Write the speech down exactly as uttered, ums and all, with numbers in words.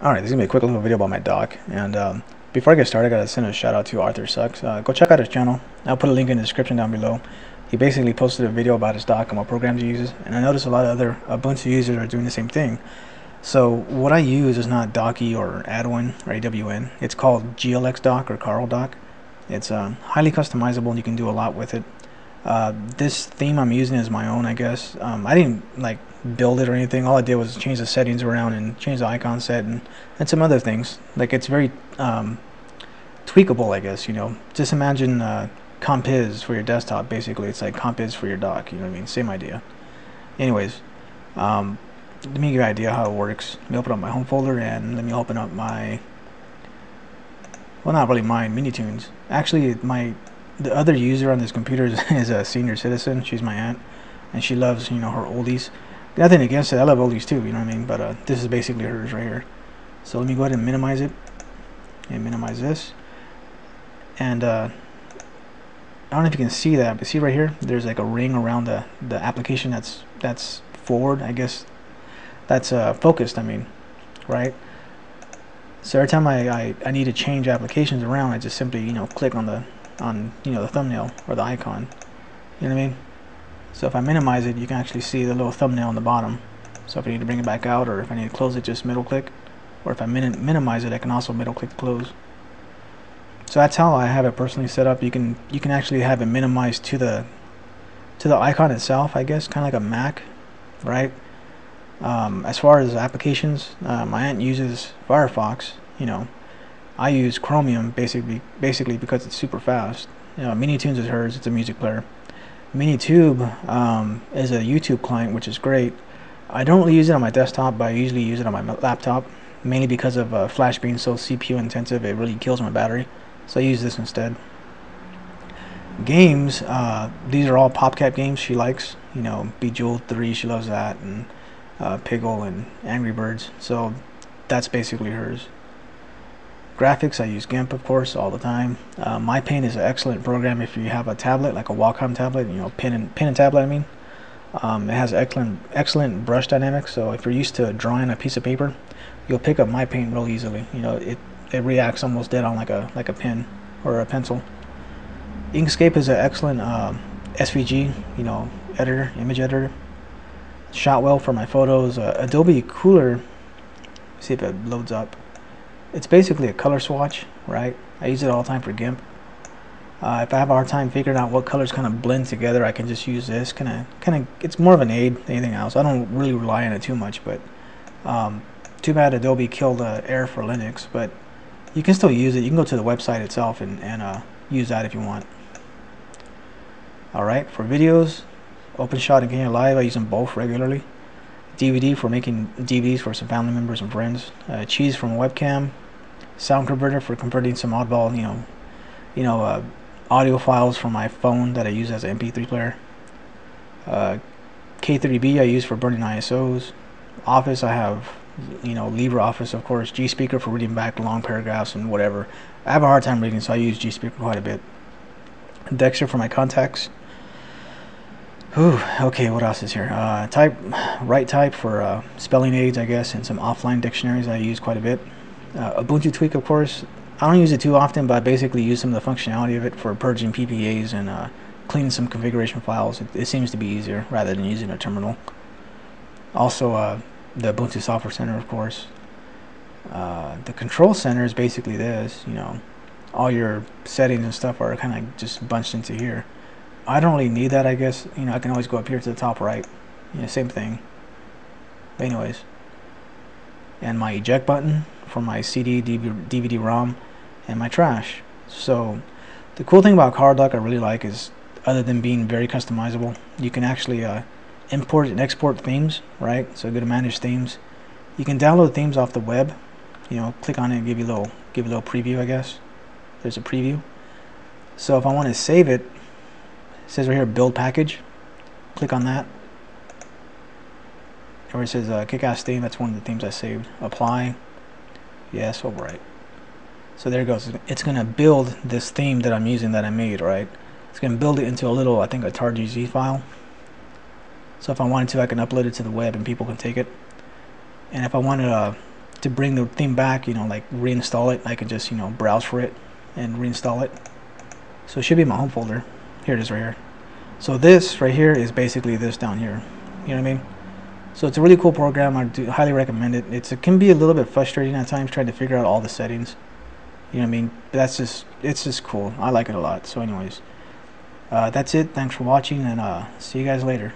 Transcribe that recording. Alright, this is going to be a quick little video about my dock. And um, before I get started, I got to send a shout out to Arthur Sucks. Uh, go check out his channel. I'll put a link in the description down below. He basically posted a video about his dock and what programs he uses. And I noticed a lot of other Ubuntu users are doing the same thing. So what I use is not Docky or Adwin or A W N. It's called G L X Dock or Carl Dock. It's uh, highly customizable and you can do a lot with it. Uh, this theme I'm using is my own, I guess. Um, I didn't like build it or anything. All I did was change the settings around and change the icon set and, and some other things. Like it's very um, tweakable, I guess. You know, just imagine uh, Compiz for your desktop. Basically, it's like Compiz for your dock. You know what I mean? Same idea. Anyways, um, let me give you an idea how it works. Let me open up my home folder and let me open up my. Well, not really mine. Minitunes. Actually, my. The other user on this computer is, is a senior citizen. She's my aunt, and she loves, you know, her oldies. Nothing against it. I love oldies too. You know what I mean? But uh, this is basically hers right here. So let me go ahead and minimize it, and minimize this. And uh, I don't know if you can see that, but see right here, there's like a ring around the the application that's that's forward. I guess that's uh, focused. I mean, right? So every time I, I I need to change applications around, I just simply, you know, click on the on you know the thumbnail or the icon, you know what I mean? So if I minimize it, you can actually see the little thumbnail on the bottom. So if I need to bring it back out, or if I need to close it, just middle click. Or if I min minimize it, I can also middle click to close. So that's how I have it personally set up. You can you can actually have it minimized to the to the icon itself, I guess, kind of like a Mac, right? Um, as far as applications, uh, my aunt uses Firefox, you know. I use Chromium basically basically because it's super fast. You know, Minitunes is hers, it's a music player. Minitube um, is a YouTube client, which is great. I don't really use it on my desktop, but I usually use it on my laptop, mainly because of uh, Flash being so C P U intensive, it really kills my battery. So I use this instead. Games, uh, these are all PopCap games she likes. You know, Bejeweled three, she loves that, and uh, Piggle and Angry Birds. So that's basically hers. Graphics, I use GIMP, of course, all the time. Uh, MyPaint is an excellent program if you have a tablet, like a Wacom tablet, you know, pen and pen and tablet. I mean, um, it has excellent excellent brush dynamics. So if you're used to drawing a piece of paper, you'll pick up MyPaint real easily. You know, it it reacts almost dead on like a like a pen or a pencil. Inkscape is an excellent uh, S V G, you know, editor, image editor. Shotwell for my photos. Uh, Adobe Cooler. Let's see if it loads up. It's basically a color swatch, right? I use it all the time for GIMP. Uh, if I have a hard time figuring out what colors kind of blend together, I can just use this. Kind of, kind of, it's more of an aid than anything else. I don't really rely on it too much, but um, too bad Adobe killed uh, Air for Linux. But you can still use it. You can go to the website itself and and uh, use that if you want. All right, for videos, OpenShot and Ganyer Live. I use them both regularly. D V D for making D V Ds for some family members and friends. Uh, Cheese from webcam. Sound Converter for converting some oddball, you know, you know, uh, audio files from my phone that I use as an M P three player. Uh, K three B I use for burning I S Os. Office, I have, you know, LibreOffice, of course. G Speaker for reading back long paragraphs and whatever. I have a hard time reading, so I use G Speaker quite a bit. Dexter for my contacts. Ooh, okay, what else is here? Uh, type, right type for uh, spelling aids, I guess, and some offline dictionaries I use quite a bit. Uh, Ubuntu Tweak, of course. I don't use it too often, but I basically use some of the functionality of it for purging P P As and uh, cleaning some configuration files. It, it seems to be easier rather than using a terminal. Also, uh, the Ubuntu Software Center, of course. Uh, the Control Center is basically this, you know. All your settings and stuff are kind of just bunched into here. I don't really need that, I guess. You know, I can always go up here to the top right. You know, same thing. But anyways. And my eject button for my C D, D V D ROM, and my trash. So, the cool thing about Carl Dock I really like is, other than being very customizable, you can actually uh, import and export themes, right? So, go to manage themes. You can download themes off the web. You know, click on it and give you a little, give you a little preview, I guess. There's a preview. So, if I want to save it, it says right here, build package. Click on that. And where it says uh, kick-ass theme, that's one of the themes I saved. Apply. Yes, all right. So there it goes. It's going to build this theme that I'm using that I made, right? It's going to build it into a little, I think, a tar G Z file. So if I wanted to, I can upload it to the web and people can take it. And if I wanted to to bring the thing back, you know, like reinstall it, I could just, you know, browse for it and reinstall it. So it should be in my home folder. Here it is right here. So this right here is basically this down here. You know what I mean? So it's a really cool program. I do highly recommend it. It's, it can be a little bit frustrating at times trying to figure out all the settings. You know what I mean? But that's just, it's just cool. I like it a lot. So anyways, uh, that's it. Thanks for watching, and uh, see you guys later.